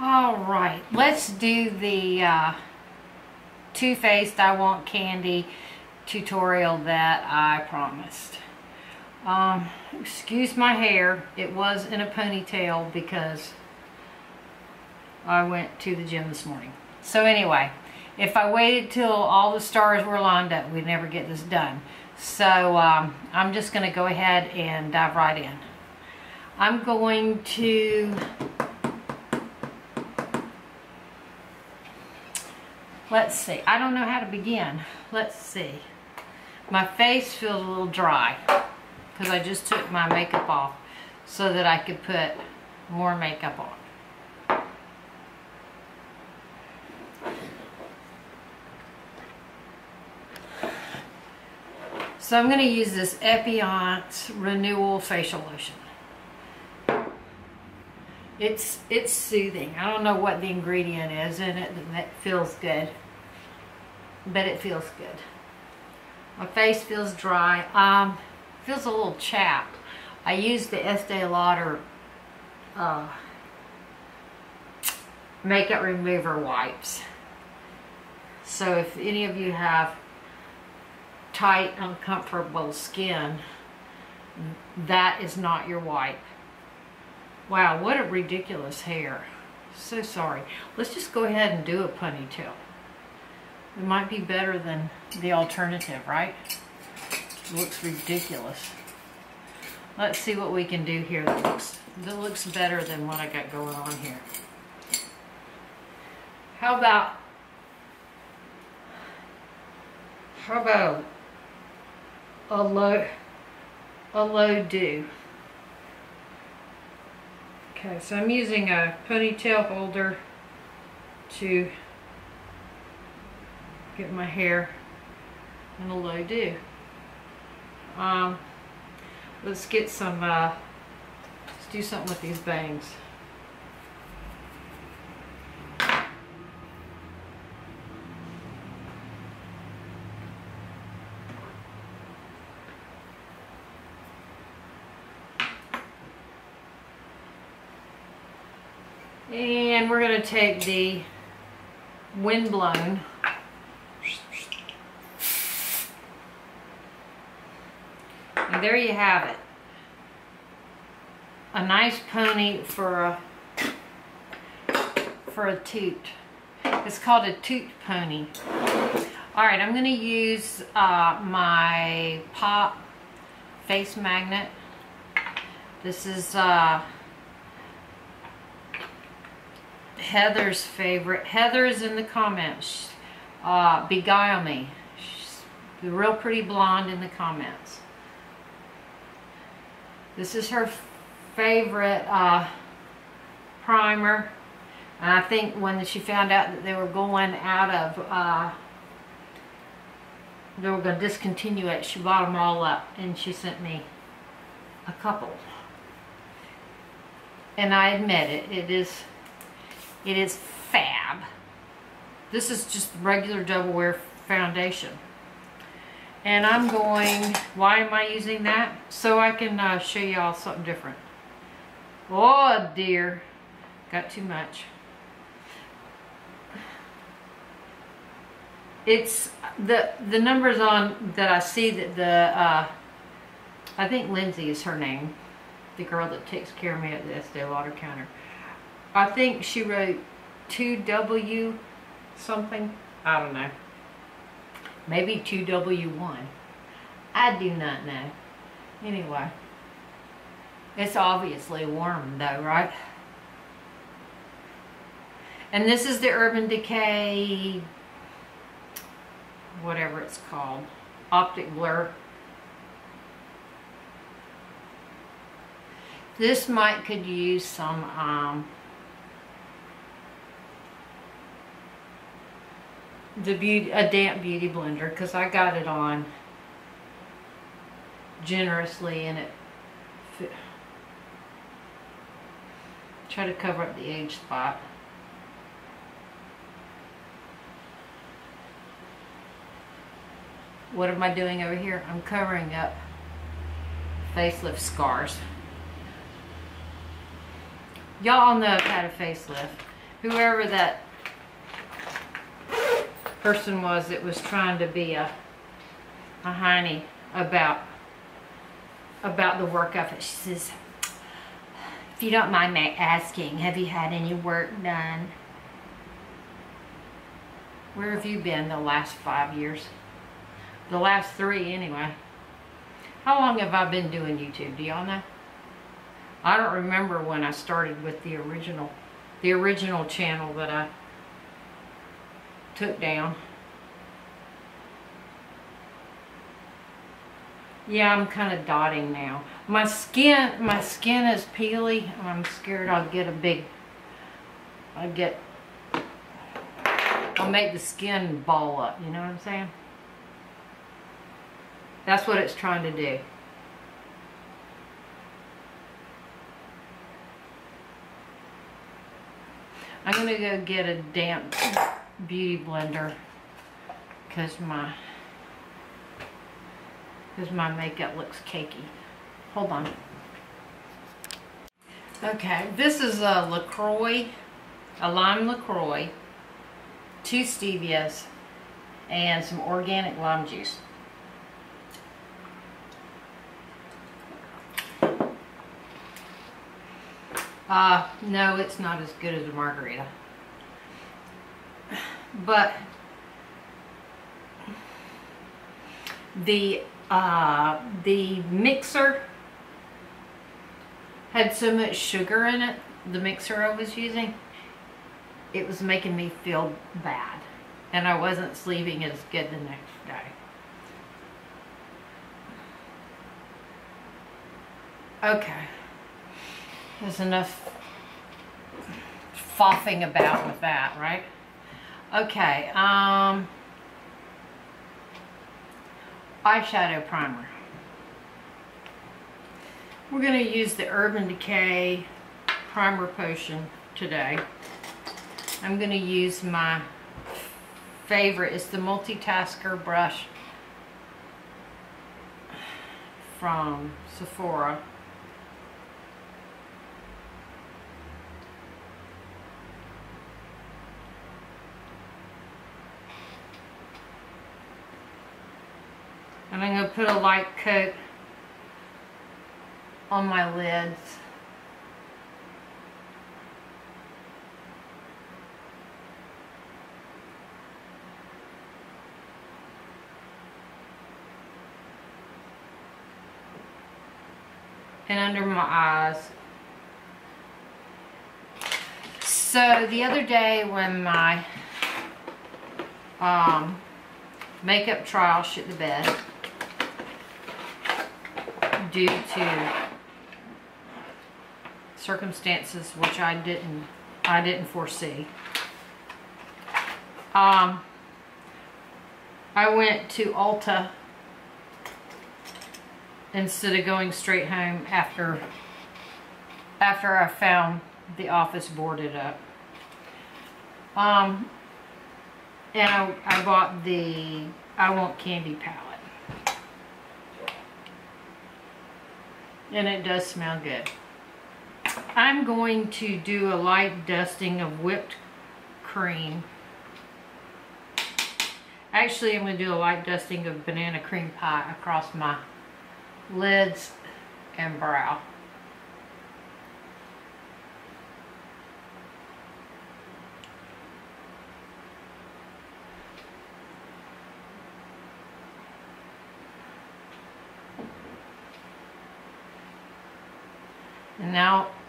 Alright, let's do the Too Faced I Want Kandee tutorial that I promised. Excuse my hair. It was in a ponytail because I went to the gym this morning. So anyway, if I waited till all the stars were lined up, we'd never get this done. So I'm just going to go ahead and dive right in. I'm going to let's see. I don't know how to begin. Let's see. My face feels a little dry because I just took my makeup off so that I could put more makeup on. So I'm going to use this Epionce Renewal Facial Lotion. It's soothing. I don't know what the ingredient is in it, but that feels good. But it feels good. My face feels dry. Feels a little chapped. I used the Estee Lauder makeup remover wipes. So if any of you have tight, uncomfortable skin, that is not your wipe. Wow, what a ridiculous hair. So sorry. Let's just go ahead and do a ponytail. It might be better than the alternative, right? It looks ridiculous. Let's see what we can do here that looks better than what I got going on here. How about a low do. Okay, so I'm using a ponytail holder to get my hair in a low do. Let's get some let's do something with these bangs. And we're going to take the Windblown and there you have it. A nice pony for a toot. It's called a toot pony. Alright, I'm going to use my Pop face magnet. This is Heather's favorite. Heather is in the comments. Beguile me. She's the real pretty blonde in the comments. This is her favorite primer. And I think when she found out that they were going out of, they were going to discontinue it, she bought them all up and she sent me a couple. And I admit it. It is fab. This is just regular Double Wear foundation. And I'm going, why am I using that? So I can show y'all something different. Oh dear, got too much. It's, the numbers on that I see that the, I think Lindsay is her name, the girl that takes care of me at the Estee Lauder counter. I think she wrote 2W something. I don't know. Maybe 2W1. I do not know. Anyway. It's obviously warm though, right? And this is the Urban Decay, whatever it's called, optic blur. This might could use some a damp beauty blender because I got it on generously and it fit. Try to cover up the age spot. What am I doing over here? I'm covering up facelift scars. Y'all know I've had a facelift whoever that person was that was trying to be a hiney about the work of it. She says, if you don't mind me asking, have you had any work done? Where have you been the last 5 years? The last 3 anyway. How long have I been doing YouTube? Do y'all know? I don't remember when I started with the original channel that I took down. Yeah, I'm kind of dotting now. My skin is peely. I'm scared I'll get I'll make the skin ball up, you know what I'm saying? That's what it's trying to do. I'm gonna go get a damp beauty blender because my makeup looks cakey. Hold on. Okay, this is a LaCroix, a lime LaCroix, 2 stevias, and some organic lime juice. No, it's not as good as a margarita, but the mixer had so much sugar in it, the mixer I was using, it was making me feel bad, and I wasn't sleeping as good the next day. Okay. There's enough foughing about with that, right? Okay, eyeshadow primer. We're gonna use the Urban Decay Primer Potion today. I'm gonna use my favorite, it's the Multitasker Brush from Sephora. And I'm going to put a light coat on my lids. And under my eyes. So the other day when my makeup trial shit the bed, due to circumstances which I didn't foresee. I went to Ulta instead of going straight home after I found the office boarded up. And I bought the I Want Kandee palette. And it does smell good. I'm going to do a light dusting of whipped cream. Actually, I'm going to do a light dusting of banana cream pie across my lids and brow.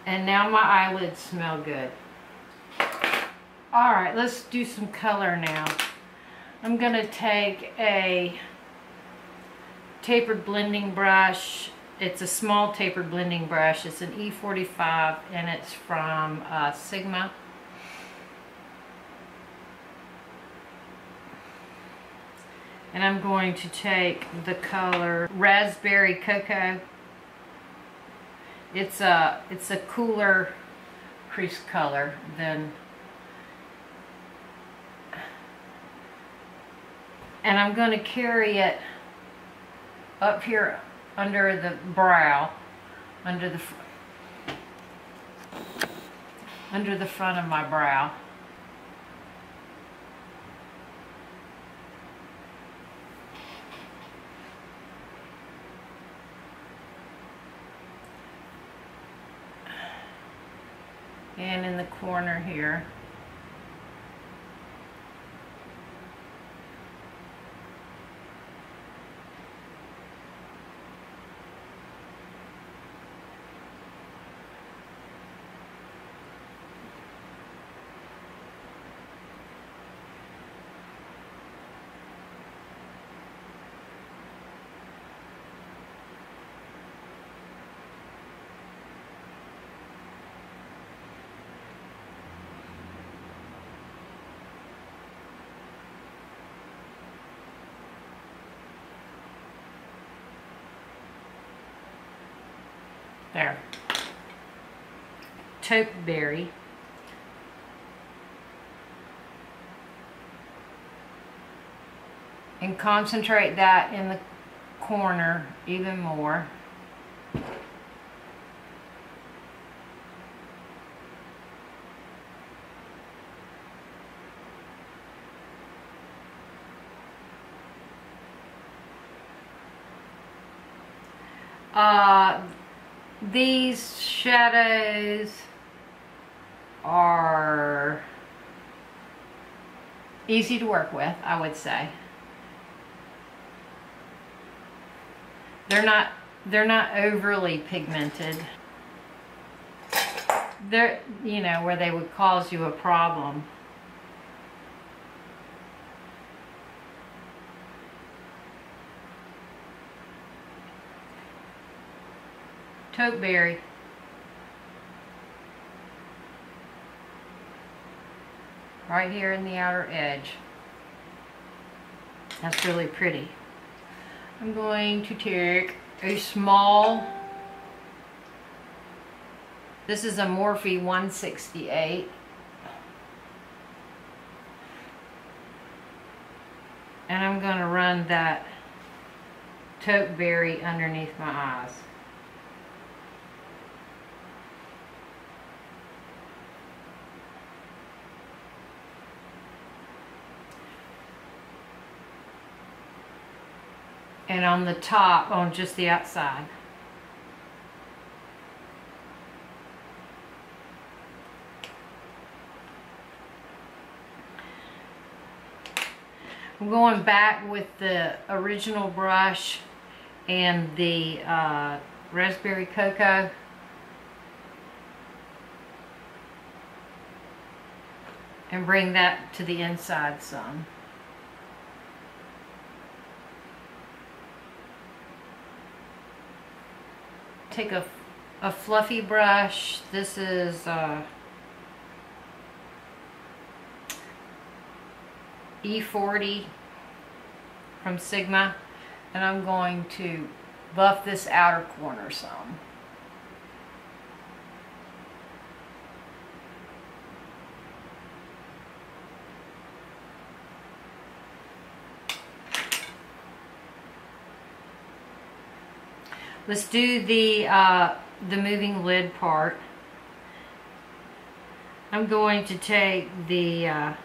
And now my eyelids smell good. All right, let's do some color now. I'm gonna take a tapered blending brush. It's a small tapered blending brush. It's an E45 and it's from Sigma. And I'm going to take the color Raspberry Cocoa. It's a cooler crease color than, and I'm going to carry it up here under the brow, under the front of my brow. and in the corner here. There. Taupe berry. And concentrate that in the corner even more. These shadows are easy to work with, I would say. They're not overly pigmented. They're, you know, where they would cause you a problem. Taupe berry. Right here in the outer edge. That's really pretty. I'm going to take a small, this is a Morphe 168. And I'm going to run that taupe berry underneath my eyes. And on the top, on just the outside. I'm going back with the original brush and the raspberry cocoa. And bring that to the inside some. Take a fluffy brush. This is E40 from Sigma, and I'm going to buff this outer corner some. Let's do the moving lid part. I'm going to take the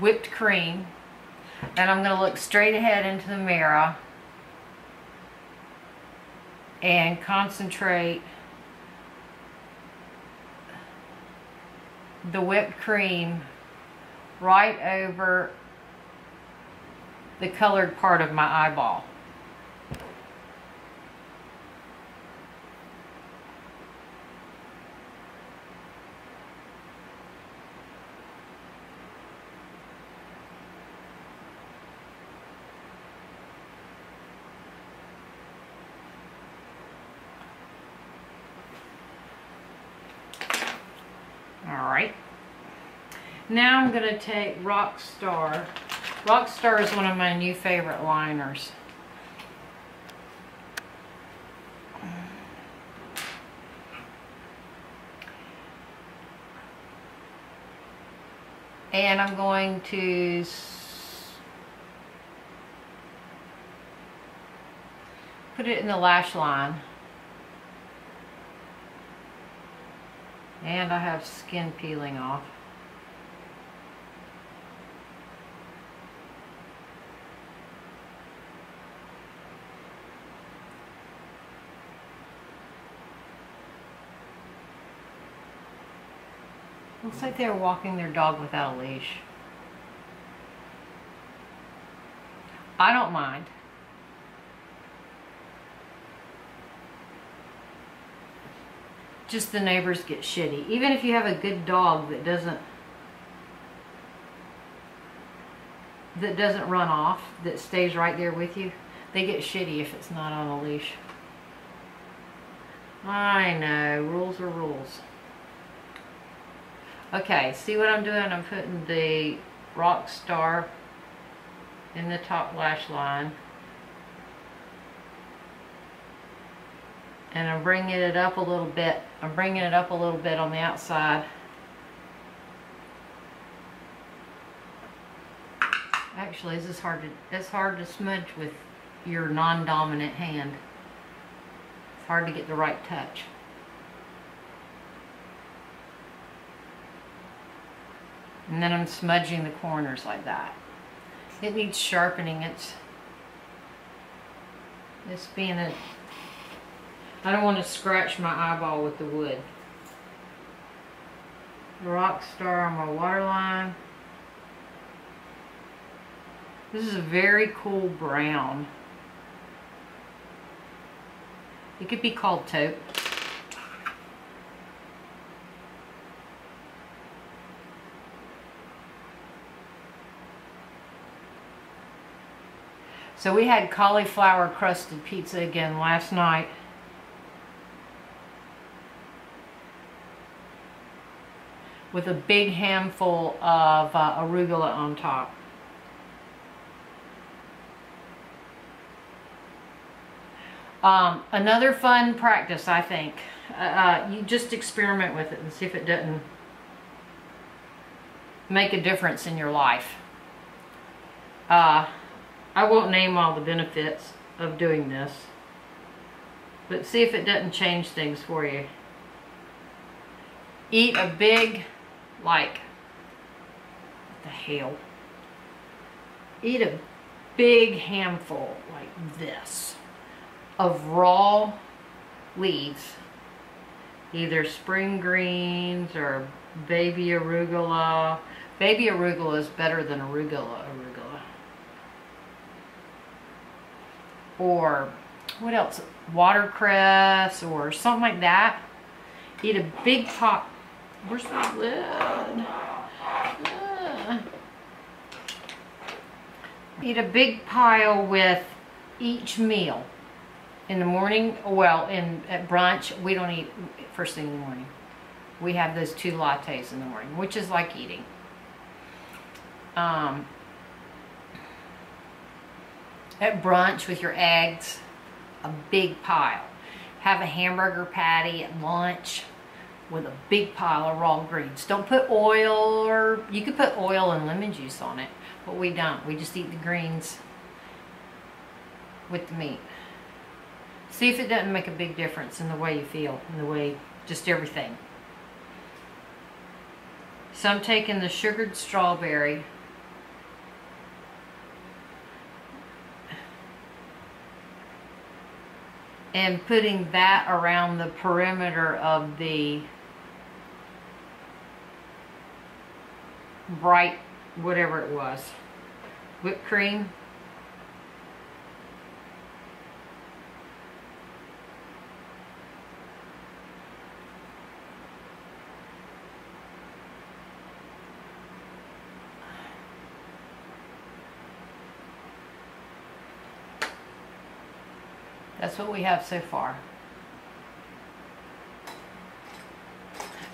whipped cream, and I'm going to look straight ahead into the mirror and concentrate the whipped cream right over the colored part of my eyeball. Now I'm going to take Rockstar. Rockstar is one of my new favorite liners. And I'm going to put it in the lash line. And I have skin peeling off. Looks like they were walking their dog without a leash. I don't mind. Just the neighbors get shitty. Even if you have a good dog that doesn't run off, that stays right there with you, they get shitty if it's not on a leash. I know, rules are rules. Okay, see what I'm doing? I'm putting the Rockstar in the top lash line. And I'm bringing it up a little bit. I'm bringing it up a little bit on the outside. Actually, this is hard to, it's hard to smudge with your non-dominant hand. It's hard to get the right touch. And then I'm smudging the corners like that. It needs sharpening. It's being a... I don't want to scratch my eyeball with the wood. Rockstar on my waterline. This is a very cool brown. It could be called taupe. So we had cauliflower crusted pizza again last night. With a big handful of arugula on top. Another fun practice, I think. You just experiment with it and see if it doesn't make a difference in your life. I won't name all the benefits of doing this, but see if it doesn't change things for you. Eat a big, like, what the hell? Eat a big handful like this of raw leaves, either spring greens or baby arugula. Baby arugula is better than arugula. Or what else? Watercress or something like that. Eat a big pot. Where's my lid? Eat a big pile with each meal. In the morning, well, at brunch, we don't eat first thing in the morning. We have those 2 lattes in the morning, which is like eating. At brunch with your eggs, a big pile. Have a hamburger patty at lunch with a big pile of raw greens. Don't put oil, or you could put oil and lemon juice on it, but we don't. We just eat the greens with the meat. See if it doesn't make a big difference in the way you feel, in the way, just everything. So I'm taking the sugared strawberry. And putting that around the perimeter of the bright, whatever it was, whipped cream. That's what we have so far.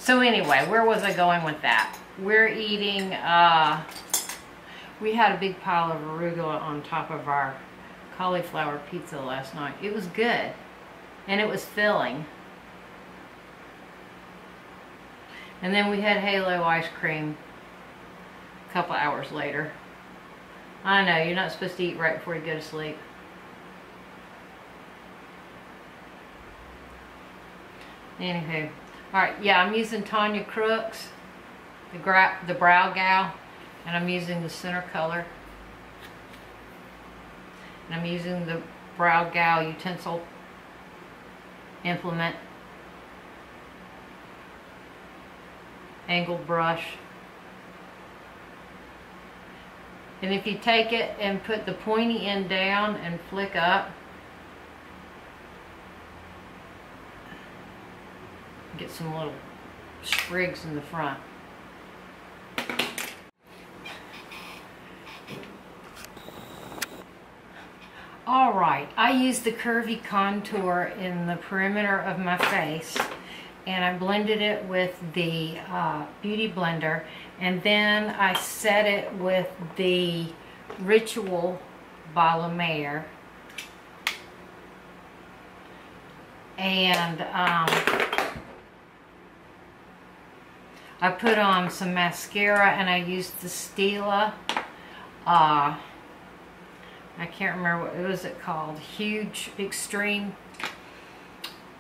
So anyway, where was I going with that? We're eating, we had a big pile of arugula on top of our cauliflower pizza last night. It was good, and it was filling. And then we had Halo ice cream a couple hours later. I know, you're not supposed to eat right before you go to sleep. Anywho, alright, yeah, I'm using Tanya Crooks, the brow gal, and I'm using the center color. And I'm using the brow gal utensil implement. angled brush. And if you take it and put the pointy end down and flick up, get some little sprigs in the front. All right, I used the curvy contour in the perimeter of my face, and I blended it with the Beauty Blender, and then I set it with the Ritual by La Mer. And I put on some mascara, and I used the Stila, I can't remember what was it called, Huge Extreme.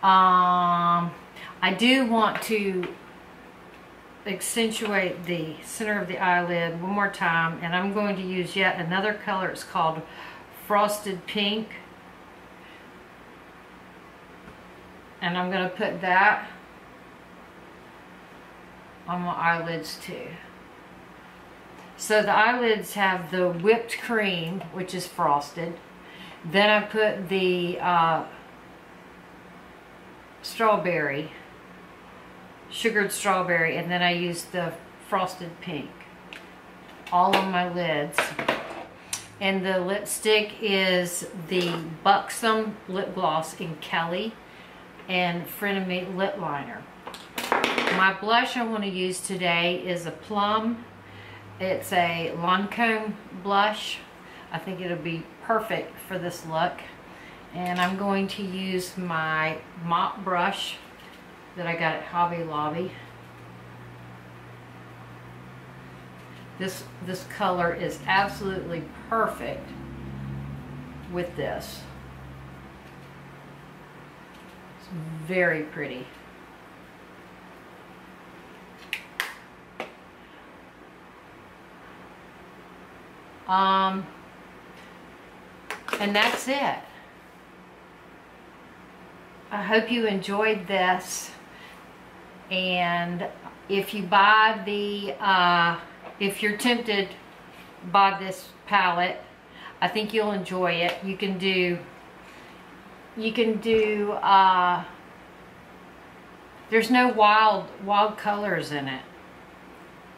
I do want to accentuate the center of the eyelid one more time, and I'm going to use yet another color. It's called Frosted Pink, and I'm going to put that on my eyelids too. So the eyelids have the whipped cream, which is frosted. Then I put the strawberry, sugared strawberry, and then I used the Frosted Pink all on my lids. And the lipstick is the Buxom lip gloss in Kelly and Frenemy lip liner. My blush I want to use today is a plum. It's a Lancome blush. I think it'll be perfect for this look. And I'm going to use my mop brush that I got at Hobby Lobby. This color is absolutely perfect with this. It's very pretty. And that's it. I hope you enjoyed this, and if you buy the if you're tempted by this palette, I think you'll enjoy it. You can do there's no wild colors in it.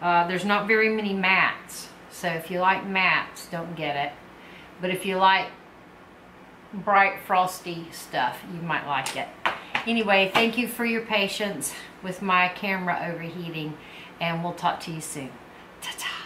There's not very many mattes. So if you like mattes, don't get it. But if you like bright, frosty stuff, you might like it. Anyway, thank you for your patience with my camera overheating, and we'll talk to you soon. Ta-ta!